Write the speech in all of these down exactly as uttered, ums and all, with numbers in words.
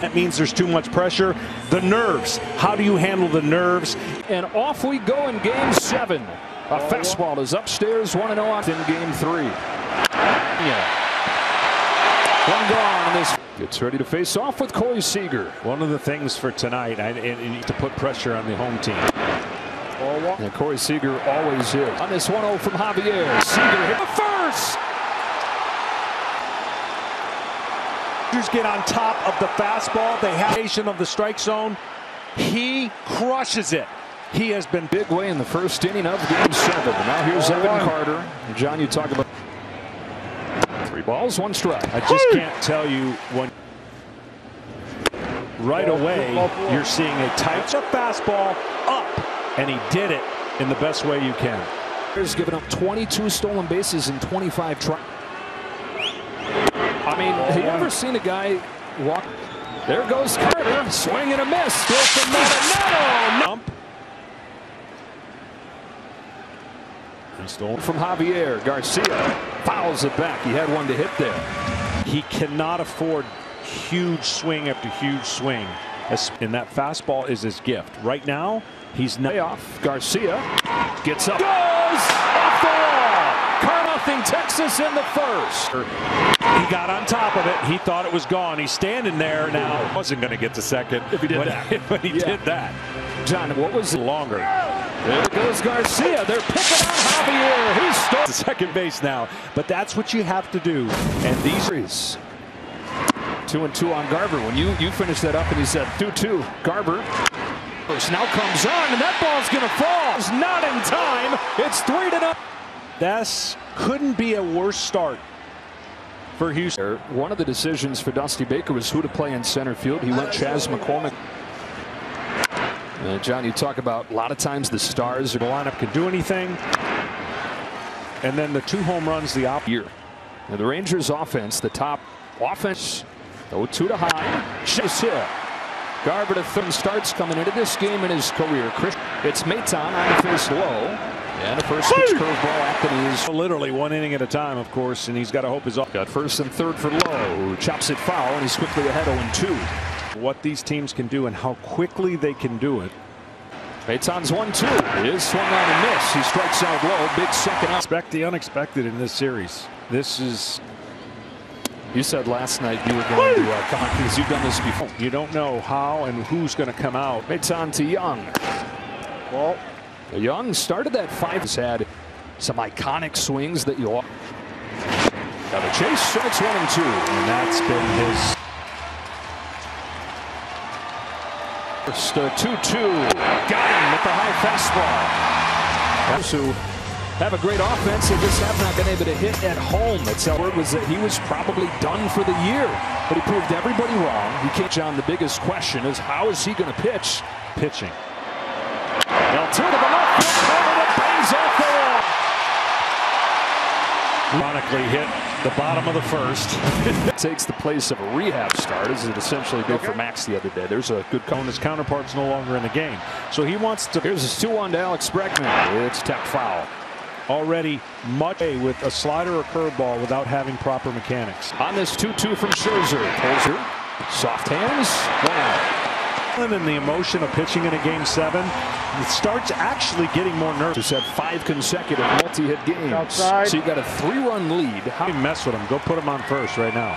That means there's too much pressure. The nerves. How do you handle the nerves? And off we go in game seven. A fastball is upstairs, one and oh out in game three. One gone. This gets ready to face off with Corey Seager. One of the things for tonight, I, I, I need to put pressure on the home team. And Corey Seager always is. On this one oh from Javier. Seager hit the first. Get on top of the fastball. They have nation of the strike zone. He crushes it. He has been big way in the first inning of game seven. Now here's Evan Carter. And John, you talk about three balls, one strike. I just can't tell you when. Right away, you're seeing a tight fastball up, and he did it in the best way you can. He's given up twenty-two stolen bases in twenty-five tries. I mean, have you ever seen a guy walk? There goes Carter, swing and a miss. Still from Maton. He stole from Javier Garcia. Fouls it back. He had one to hit there. He cannot afford huge swing after huge swing. And that fastball is his gift. Right now, he's not. Off Garcia gets up. Goes off the wall. Car nothing Texas in the first. He got on top of it. He thought it was gone. He's standing there now. Wasn't going to get to second if he did when, that. But he yeah. did that. John, what was it longer? There goes Garcia. They're picking on Javier. He's still to second base now. But that's what you have to do. And these is two and two on Garber. When you you finish that up and he said two two Garber. Now comes on and that ball's going to fall. It's not in time. It's three to nothing. This couldn't be a worse start for Houston. One of the decisions for Dusty Baker was who to play in center field. He went Chaz McCormick. And John, you talk about a lot of times the stars of the lineup can do anything. And then the two home runs the op year. Now the Rangers offense, the top offense. oh two to high. Just hit. Garber to third starts coming into this game in his career. Chris, it's Maton on the first low. And a first pitch curveball after these. Literally one inning at a time, of course, and he's got to hope his off. Got first and third for low. Chops it foul, and he's quickly ahead oh and two. What these teams can do and how quickly they can do it. Maton's one two. It is swung on and miss. He strikes out low. Big second out. Expect the unexpected in this series. This is. You said last night you were going to uh, come on because you've done this before. You don't know how and who's going to come out. Maton to Young. Well. Young started that five. Has had some iconic swings that you all. Now the chase strikes one and two, and that's been his. First two two, got him with the high fastball. Those who have a great offense and just have not been able to hit at home. That's how word was that he was probably done for the year, but he proved everybody wrong. He can't. John, the biggest question is how is he going to pitch? Pitching. Altuve the left corner that bangs off the wall. Ironically hit the bottom of the first. Takes the place of a rehab start, as it essentially did for Max the other day. There's a good cone. His counterpart's no longer in the game. So he wants to. Here's his two one to Alex Bregman. It's tap foul. Already much a with a slider or curveball without having proper mechanics. On this two two from Scherzer. Scherzer, soft hands. Wow. And the emotion of pitching in a game seven, it starts actually getting more nervous. He's had five consecutive multi-hit games. Outside. So you got a three-run lead. How do you mess with him? Go put him on first right now.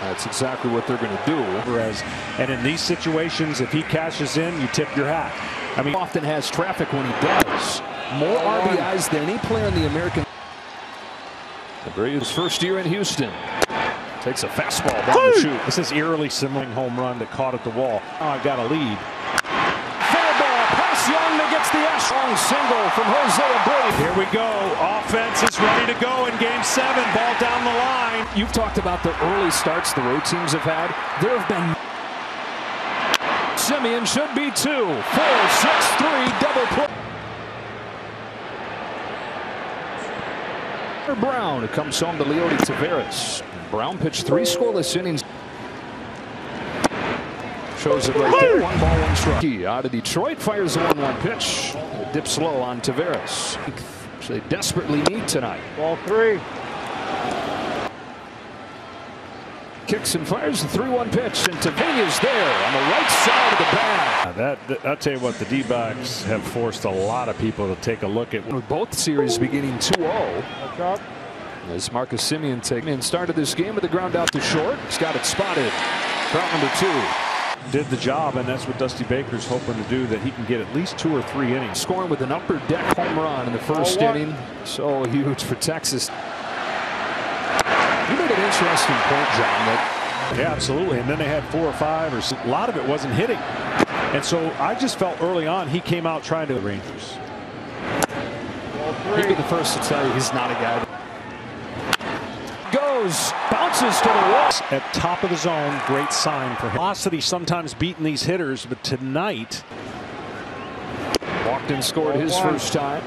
That's exactly what they're going to do. And in these situations, if he cashes in, you tip your hat. I mean, he often has traffic when he does. More R B Is than any player in the American. Abreu's first year in Houston. Takes a fastball down the chute. This is eerily similar home run that caught at the wall. Now I've got a lead. Fair ball, pass Young that gets the ash. Long single from Jose Abreu. Here we go. Offense is ready to go in game seven. Ball down the line. You've talked about the early starts the road teams have had. There have been. Semien should be two. Four, six, three, double play. Brown, who comes home to Leody Taveras. Brown pitched three scoreless innings. Shows it right there. One ball, one strike. Out of Detroit, fires a one one pitch. It dips low on Taveras, which they desperately need tonight. Ball three. Kicks and fires the three one pitch, and Taveras there on the right side of the bat. That, that I'll tell you what, the D-backs have forced a lot of people to take a look at. With both series beginning two oh. As Marcus Semien taking in started this game with the ground out to short. He's got it spotted. Route number two. Did the job, and that's what Dusty Baker's hoping to do, that he can get at least two or three innings. Scoring with an upper deck home run in the first oh, inning. So huge for Texas. You made an interesting point, John. That yeah, absolutely. And then they had four or five, or so. A lot of it wasn't hitting. And so I just felt early on he came out trying to the Rangers. He'd be the first to tell you he's not a guy. Goes, bounces to the wall. At top of the zone, great sign for him. Velocity sometimes beating these hitters, but tonight. Walked and scored his first time.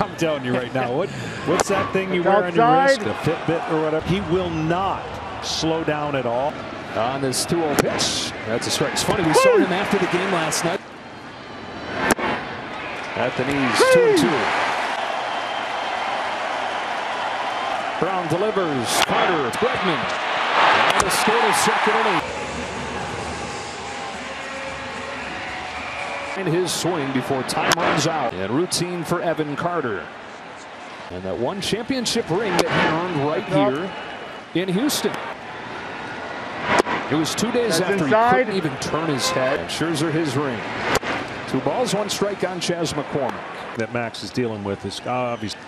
I'm telling you right now, what what's that thing you wear on your wrist? A Fitbit or whatever. He will not slow down at all. On this two oh pitch. That's a strike. It's funny, we saw him after the game last night. At the knees, two and two. Brown delivers. Carter, Bregman. And a score to second inning. And his swing before time runs out. And routine for Evan Carter. And that one championship ring that he earned right here in Houston. It was two days That's after inside. He couldn't even turn his head. And Scherzer his ring. Two balls, one strike on Chaz McCormick. That Max is dealing with is obviously.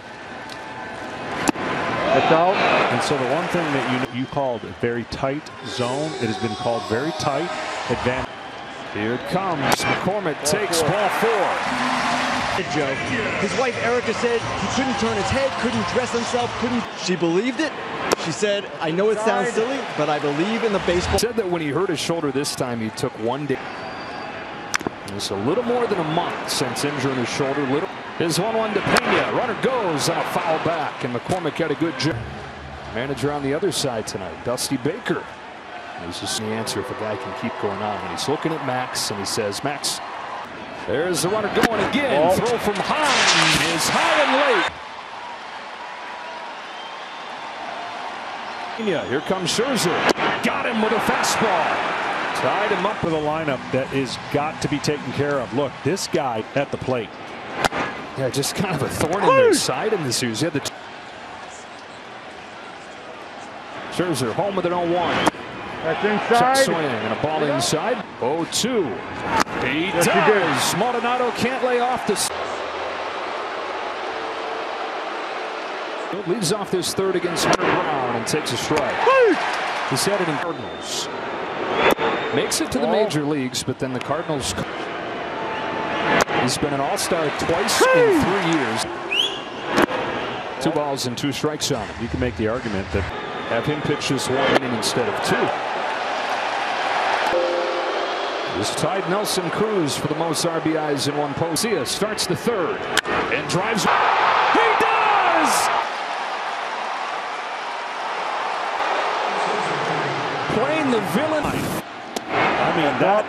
It's out. And so the one thing that you you called a very tight zone, it has been called very tight. Advantage. Here it comes. McCormick ball takes four. Ball four. Joe. His wife Erica said he couldn't turn his head, couldn't dress himself, couldn't. She believed it. She said, "I know it sounds silly, but I believe in the baseball." Said that when he hurt his shoulder this time, he took one day. It's a little more than a month since injuring his shoulder. Little. His one one to Peña. Runner goes on a foul back, and McCormick had a good job. Manager on the other side tonight, Dusty Baker. He's just the answer if a guy can keep going on. And he's looking at Max, and he says, "Max." There's the runner going again. Ball. Throw from Heim is high and late. Peña. Here comes Scherzer. Got him with a fastball. Tied him up with a lineup that is got to be taken care of. Look, this guy at the plate. Yeah, just kind of a thorn in their side in this series. Yeah, the Scherzer home with an oh one. That's inside. Check swing and a ball inside. oh two. He yes, does. He Maldonado can't lay off this. Leads off this third against Hunter Brown and takes a strike. He's headed in Cardinals. Makes it to the major leagues, but then the Cardinals. He's been an all-star twice in three years. Two balls and two strikes on him. You can make the argument that have him pitch this one inning instead of two. This tied Nelson Cruz for the most R B Is in one postseason. Starts the third and drives. He does! Playing the villain. I mean, that.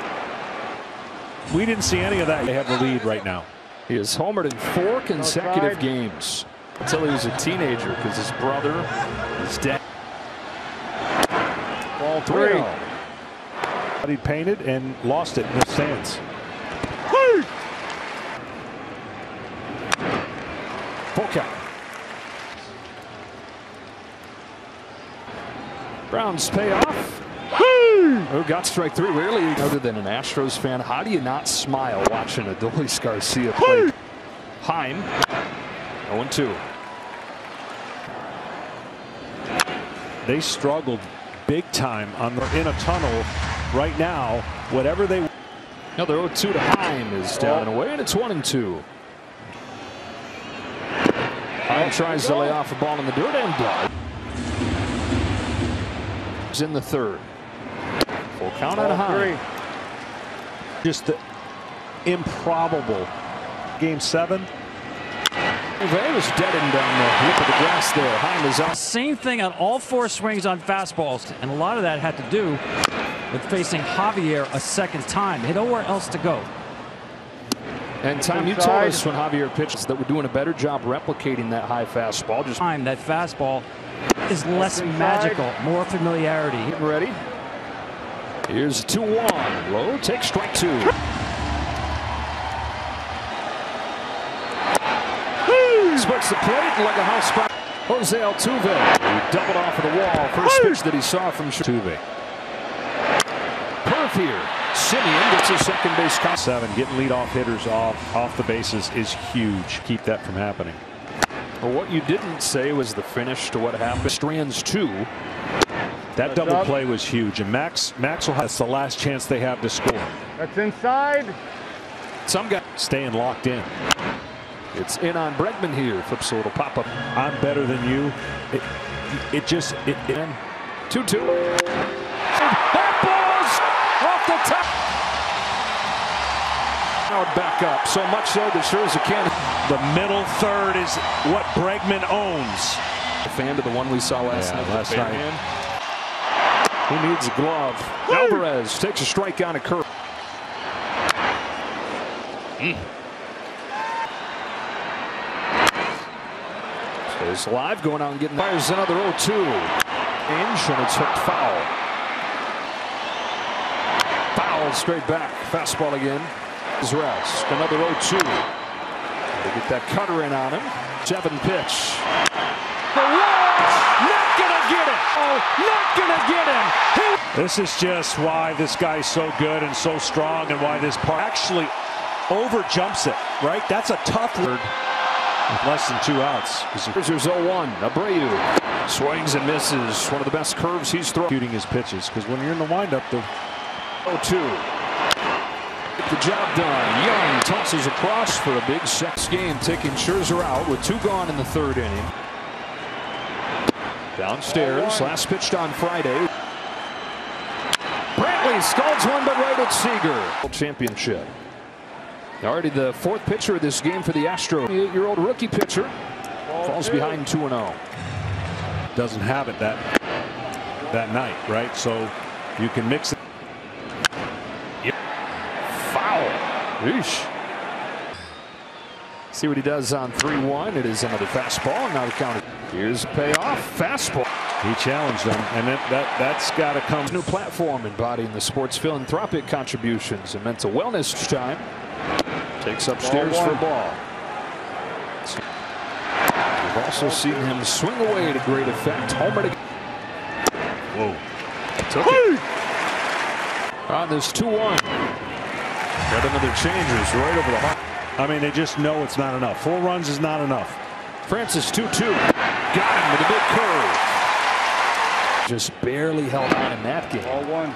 We didn't see any of that. They have the lead right now. He has homered in four consecutive games until he was a teenager because his brother is dead. Ball three. He painted and lost it in the stands. Full count. Brown's payoff. Who got strike three? Really, other than an Astros fan, how do you not smile watching Adolis Garcia play? Heim, oh two. They struggled big time on the in a tunnel right now. Whatever they, another oh two to Heim is down and away, and it's one and two. Heim tries to lay off a ball in the dirt and blood. He's in the third. We'll count on high. Just the improbable. Game seven. It was deadened down the lip of the grass there. Heim is out. Same thing on all four swings on fastballs, and a lot of that had to do with facing Javier a second time. He had nowhere else to go. And Tom, you told us when Javier pitches that we're doing a better job replicating that high fastball. Just time that fastball is less magical, more familiarity. Getting ready. Here's two one. Low, take strike two. Splits the plate like a house fire. Jose Altuve, he doubled off of the wall. First pitch that he saw from Altuve. Perth here. Semien gets his second base. Seven, getting leadoff hitters off off the bases is huge. Keep that from happening. Well, what you didn't say was the finish to what happened. Strands two. That double play was huge, and Max Max will have the last chance they have to score. That's inside. Some guy staying locked in. It's in on Bregman here. Flip, so it'll pop up. I'm better than you. It, it just it. it. Two two. That ball's off the top. Now back up. So much so that Scherzer can't. The middle third is what Bregman owns. A fan to the one we saw last yeah, night. Last night. Man. He needs a glove. Woo! Alvarez takes a strike on a curve. Mm. So it's live going out and getting fires another oh two. Inch and it's hooked foul. Foul straight back. Fastball again. His rest. Another oh two. They get that cutter in on him. Seven pitch. The gonna get it. Oh, not gonna get him. He this is just why this guy's so good and so strong, and why this part actually over jumps it, right? That's a tough word. Less than two outs. There's oh one. Abreu swings and misses. One of the best curves he's throwing. Shooting his pitches, because when you're in the windup, the oh two. Get the job done. Young tosses across for a big six game, taking Scherzer out with two gone in the third inning. Downstairs, last pitched on Friday. Brantley scolds one, but right at Seager. Championship. Already the fourth pitcher of this game for the Astros. twenty-eight-year-old rookie pitcher falls behind two and oh. Doesn't have it that that night, right? So you can mix it. Yep. Foul. Yeesh. See what he does on three one. It is another fastball, and now the count. Here's a payoff. Fastball. He challenged them, and that, that, that's got to come. New platform embodying the sport's philanthropic contributions and mental wellness time. Takes upstairs for a ball. We've also seen him swing away to great effect. Homer to. Whoa. Took it. On this two one. Got another changes right over the heart. I mean, they just know it's not enough. Four runs is not enough. Francis two two. Got him with a big curve. Just barely held on in that game. All one.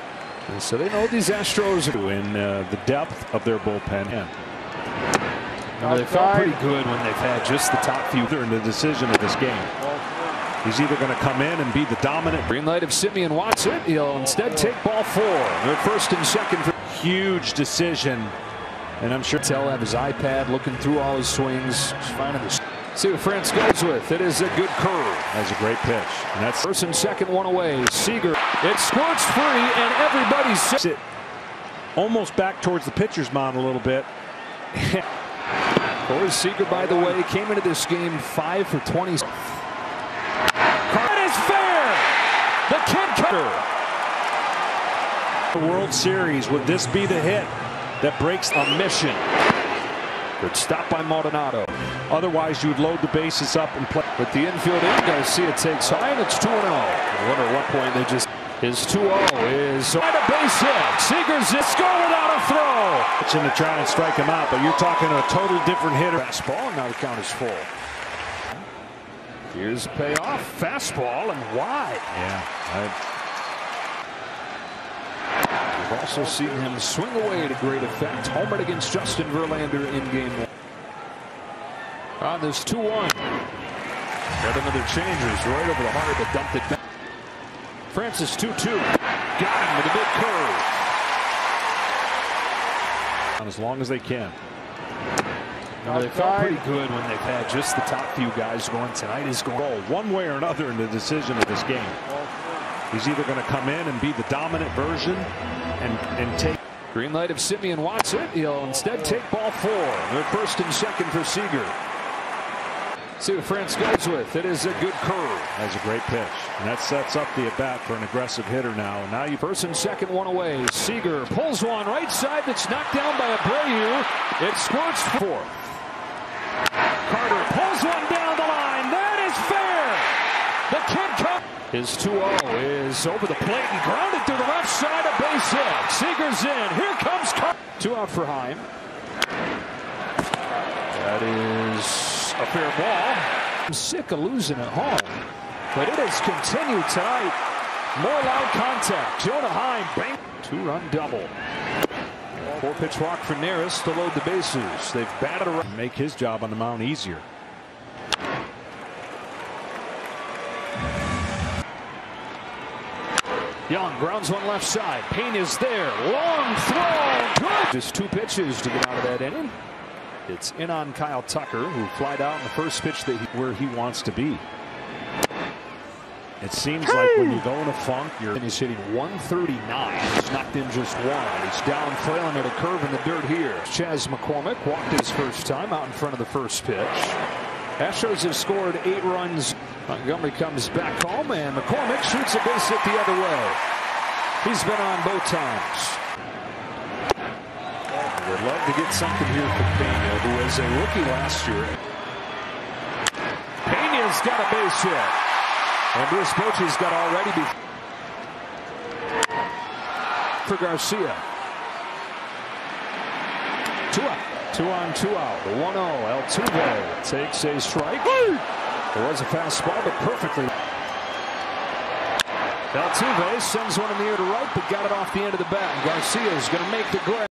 And so they know these Astros are in uh, the depth of their bullpen. Yeah. Now, they felt pretty good when they've had just the top few. They're in the decision of this game. He's either going to come in and be the dominant. Green light of Semien wants it. He'll instead take ball four. They're first and second. Huge decision. And I'm sure Tell have his iPad looking through all his swings. Finding the see what France goes with. It is a good curve. That's a great pitch. And that's first and second one away. Seager. It squirts free, and everybody's sit almost back towards the pitcher's mound a little bit. Corey Seager, by the way, came into this game five for twenty. That is fair. The kid cutter. The World Series. Would this be the hit that breaks a mission? Good stop by Maldonado. Otherwise, you would load the bases up and play. But the infield in, Garcia takes high, and it's two oh. I wonder at what point they just. His two oh is right a base hit. Seager's in. Score without a throw. It's in to try and strike him out, but you're talking to a total different hitter. Fastball, and now the count is full. Here's a payoff. Fastball, and wide. Yeah. I We've also seen him swing away to great effect. Homer against Justin Verlander in game one. On this two one. Got another changers right over the heart, but dumped it back. Francis two two. Got him with a big curve. As long as they can. Now they felt pretty good when they've had just the top few guys going. Tonight is going oh, one way or another in the decision of this game. He's either going to come in and be the dominant version and, and take. Green light of Semien wants it. He'll instead take ball four. They're first and second for Seager. See what France goes with. It is a good curve. That's a great pitch. And that sets up the at-bat for an aggressive hitter now. And now you first and second, one away. Seager pulls one right side that's knocked down by Abreu. It squirts fourth. Carter pulls one down the line. That is fair. The kid cup is two oh is over the plate and grounded through the left side of base hit. Seager's in. Here comes Carter. Two out for Heim. That is a fair ball. I'm sick of losing at home, but it has continued tonight. More loud contact. Jonah Heim, bang. Two-run double. Four-pitch walk for Neris to load the bases. They've batted around. Make his job on the mound easier. Young grounds one left side. Peña is there. Long throw. Good. Just two pitches to get out of that inning. It's in on Kyle Tucker, who flied out in the first pitch that he, where he wants to be. It seems hey. like when you go in a funk, you're and he's hitting one thirty-nine. He's knocked in just one. He's down trailing at a curve in the dirt here. Chaz McCormick walked his first time out in front of the first pitch. Astros have scored eight runs. Montgomery comes back home, and McCormick shoots a base hit the other way. He's been on both times. Would love to get something here for Peña, who was a rookie last year. Peña's got a base hit. And Bruce Bochy's got already before. For Garcia. Two out. Two on, two out. The one oh. Altuve takes a strike. There was a fastball, but perfectly. Altuve sends one in the air to right, but got it off the end of the bat. Garcia's going to make the grab.